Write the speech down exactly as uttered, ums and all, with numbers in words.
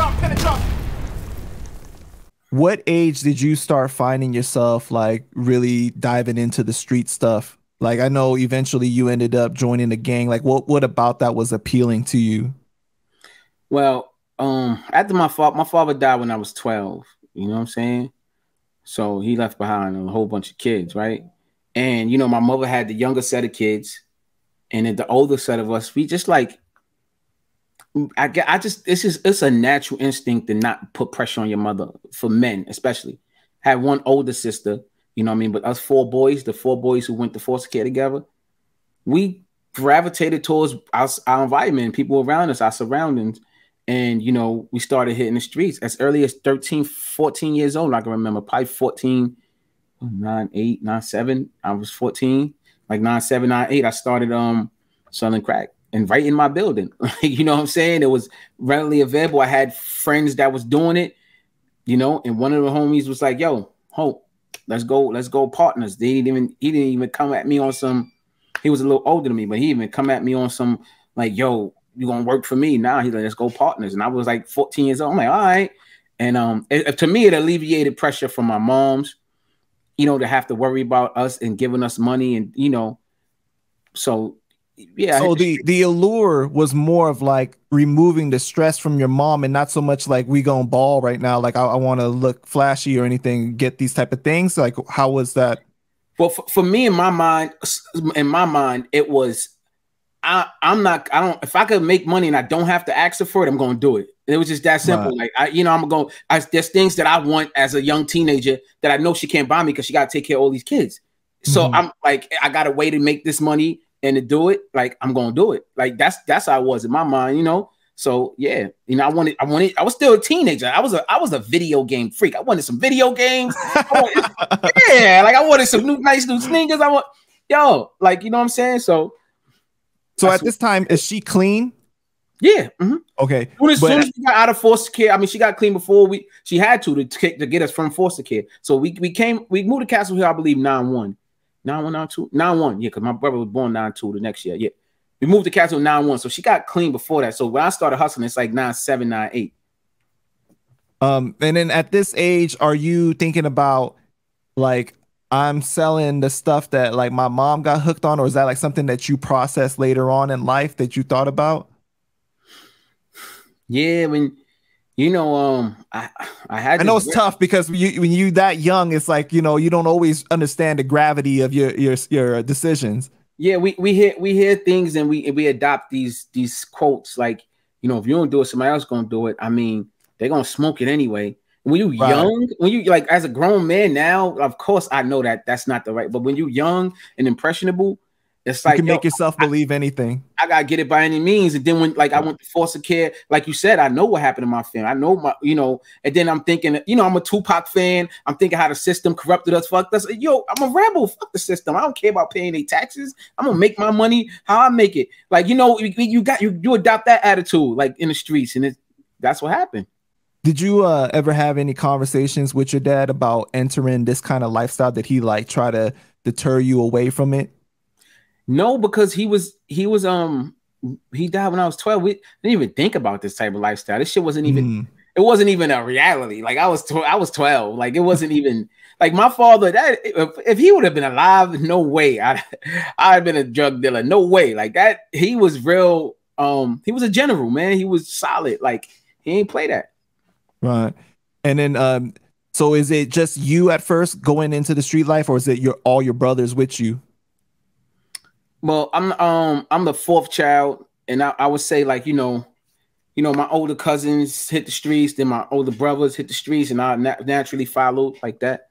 up, pinch up. What age did you start finding yourself like really diving into the street stuff? Like, I know eventually you ended up joining a gang. Like, what what about that was appealing to you? Well, um, after my father, my father died when I was twelve. You know what I'm saying? So he left behind a whole bunch of kids, right? And you know, my mother had the younger set of kids, and then the older set of us. We just like, I I just it's just it's a natural instinct to not put pressure on your mother, for men especially. I had one older sister, you know what I mean, but us four boys, the four boys who went to foster care together, we gravitated towards our, our environment, people around us, our surroundings. And, you know, we started hitting the streets as early as thirteen, fourteen years old. I can remember probably fourteen, nine, eight, nine, seven. I was fourteen, like nine, seven, nine, eight. I started um selling crack and right in my building. You know what I'm saying? It was readily available. I had friends that was doing it, you know, and one of the homies was like, yo, Hope, let's go, let's go partners. They didn't even, he didn't even come at me on some, he was a little older than me, but he even come at me on some like, yo, you gonna work for me now? Nah, he's like, let's go partners. And I was like fourteen years old. I'm like, all right. And um, it, to me, it alleviated pressure from my moms, you know, to have to worry about us and giving us money, and you know, so yeah. So the the allure was more of like removing the stress from your mom, and not so much like we gonna ball right now. Like I, I want to look flashy or anything. Get these type of things. Like how was that? Well, for, for me, in my mind, in my mind, it was. I, I'm not, I don't, if I could make money and I don't have to ask for it, I'm going to do it. It was just that simple. Right. Like, I, you know, I'm going to, there's things that I want as a young teenager that I know she can't buy me because she got to take care of all these kids. So mm-hmm. I'm like, I got a way to make this money and to do it. Like, I'm going to do it. Like, that's, that's how I was in my mind, you know? So yeah, you know, I wanted, I wanted, I was still a teenager. I was a, I was a video game freak. I wanted some video games. I wanted, yeah. Like I wanted some new, nice new sneakers. I want, yo, like, you know what I'm saying? So So at this time, is she clean? Yeah. Mm-hmm. Okay. Well, as but, soon as she got out of foster care, I mean, she got clean before we. She had to to, to get us from foster care. So we we came. We moved to Castle Hill, I believe, nine one, nine one, nine two, nine one. Yeah, because my brother was born nine two the next year. Yeah, we moved to Castle nine one. So she got clean before that. So when I started hustling, it's like nine seven, nine eight. Um, and then at this age, are you thinking about like? I'm selling the stuff that like my mom got hooked on, or is that like something that you processed later on in life that you thought about? Yeah, when you know, um, I I had. I know it's tough because you, when you that young, it's like you know you don't always understand the gravity of your your your decisions. Yeah, we we hear we hear things and we we adopt these these quotes like you know if you don't do it, somebody else gonna do it. I mean, they're gonna smoke it anyway. When you right. young, when you like as a grown man now, of course I know that that's not the right. But when you young and impressionable, it's like you can make yo, yourself I, believe anything. I, I gotta get it by any means. And then when like I went to foster care, like you said, I know what happened to my family. I know my, you know. And then I'm thinking, you know, I'm a Tupac fan. I'm thinking how the system corrupted us, fucked us. Yo, I'm a rebel. Fuck the system. I don't care about paying their taxes. I'm gonna make my money how I make it. Like you know, you, you got you you adopt that attitude like in the streets, and it, that's what happened. Did you uh, ever have any conversations with your dad about entering this kind of lifestyle? Did he like try to deter you away from it? No, because he was he was um he died when I was twelve. We didn't even think about this type of lifestyle. This shit wasn't even mm. it wasn't even a reality. Like I was tw I was twelve. Like it wasn't even like my father. That if, if he would have been alive, no way. I I'd been a drug dealer. No way. Like that. He was real. Um, he was a general, man. He was solid. Like he ain't play that. Right. And then, um, so is it just you at first going into the street life, or is it your all your brothers with you? Well, I'm um I'm the fourth child, and I, I would say like you know, you know my older cousins hit the streets, then my older brothers hit the streets, and I na naturally followed like that.